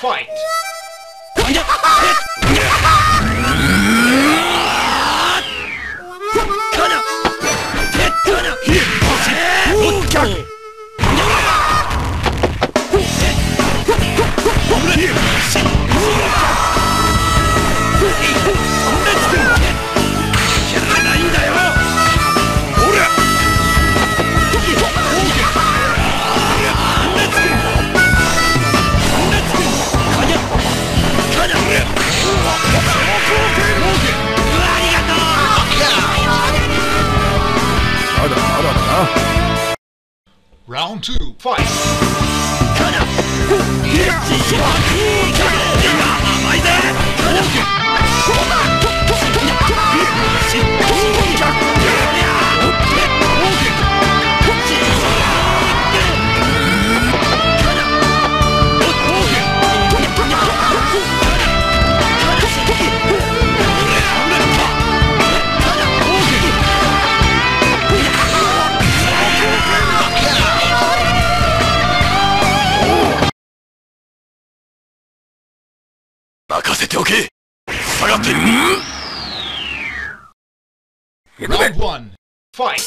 Fight! Round 2, fight! Round 1, fight!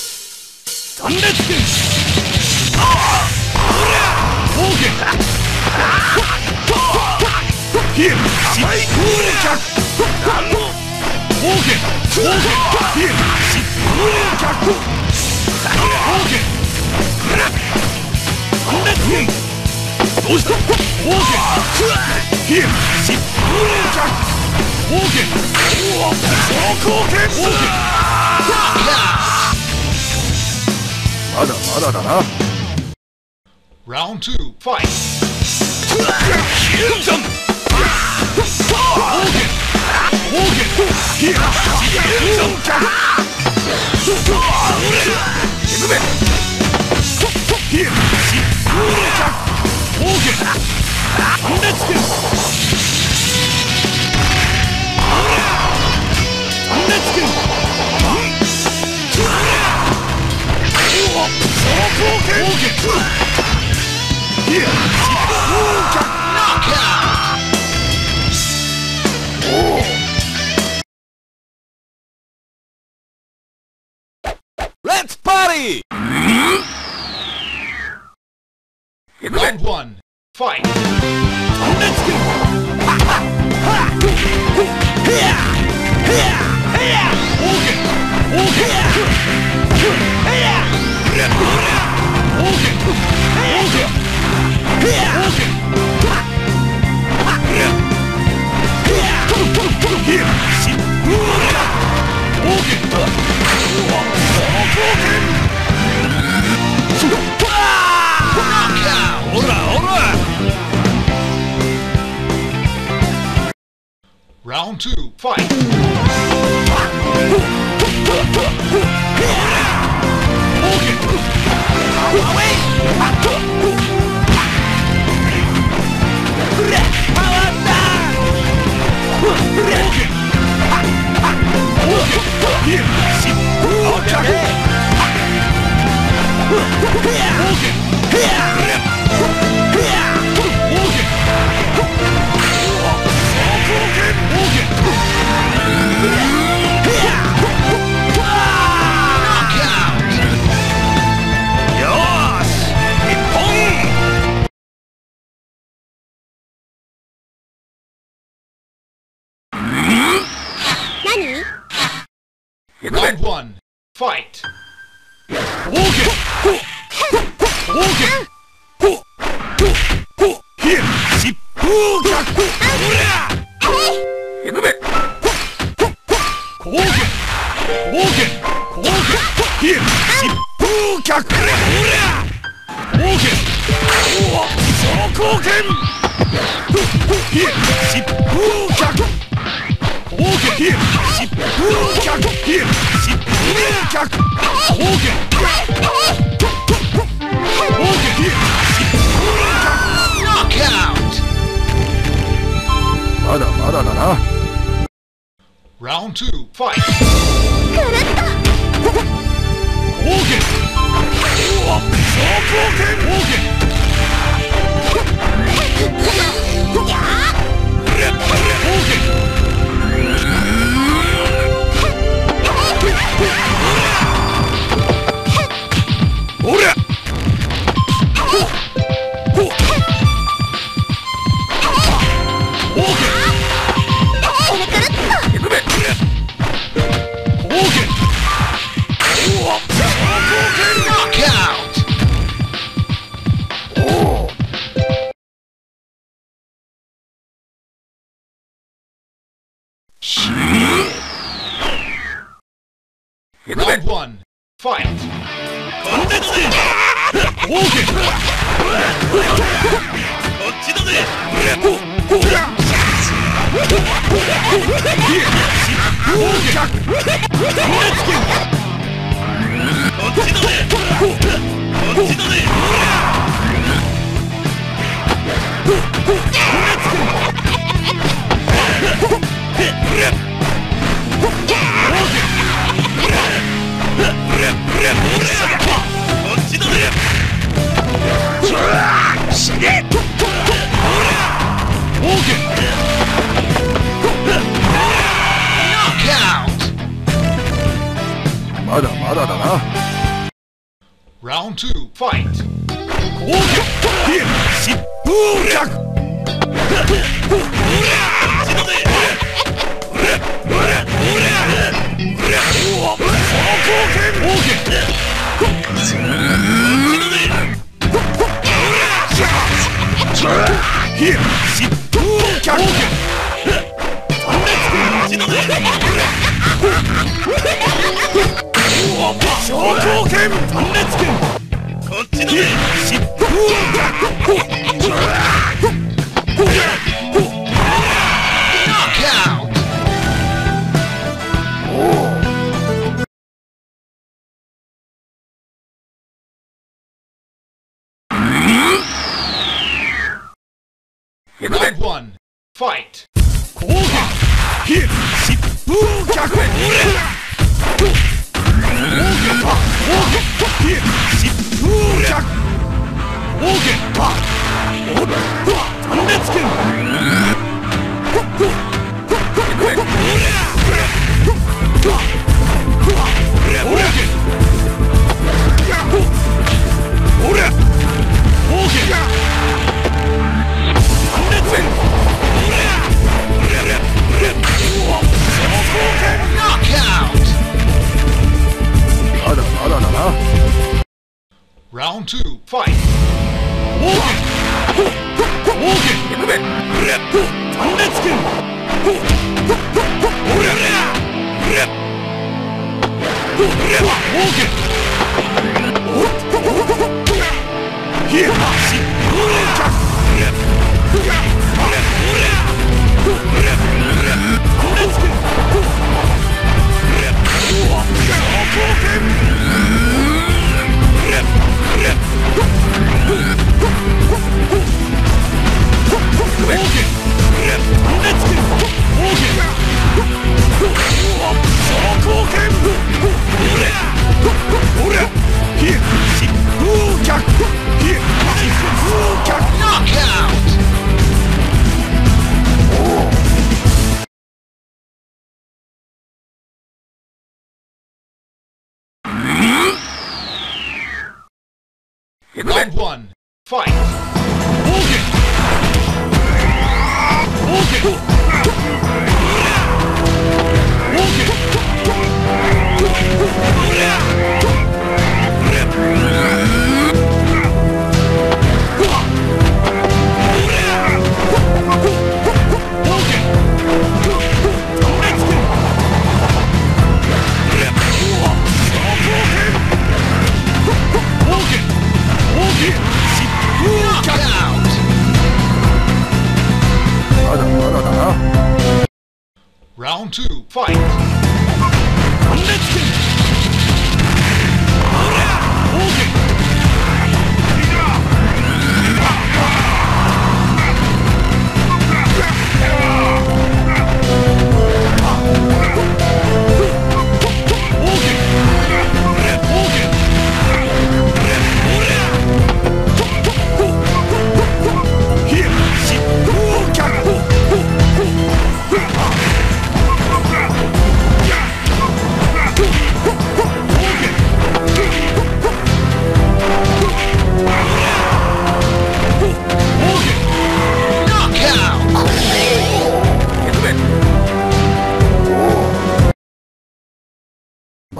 Round 2, fight! Let's party! Round 1, fight! Let's go! Round 2, fight! Round 1, fight! Round 2, fight!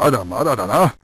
まだまだだな。